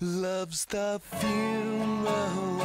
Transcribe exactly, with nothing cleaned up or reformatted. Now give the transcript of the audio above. Love's the funeral.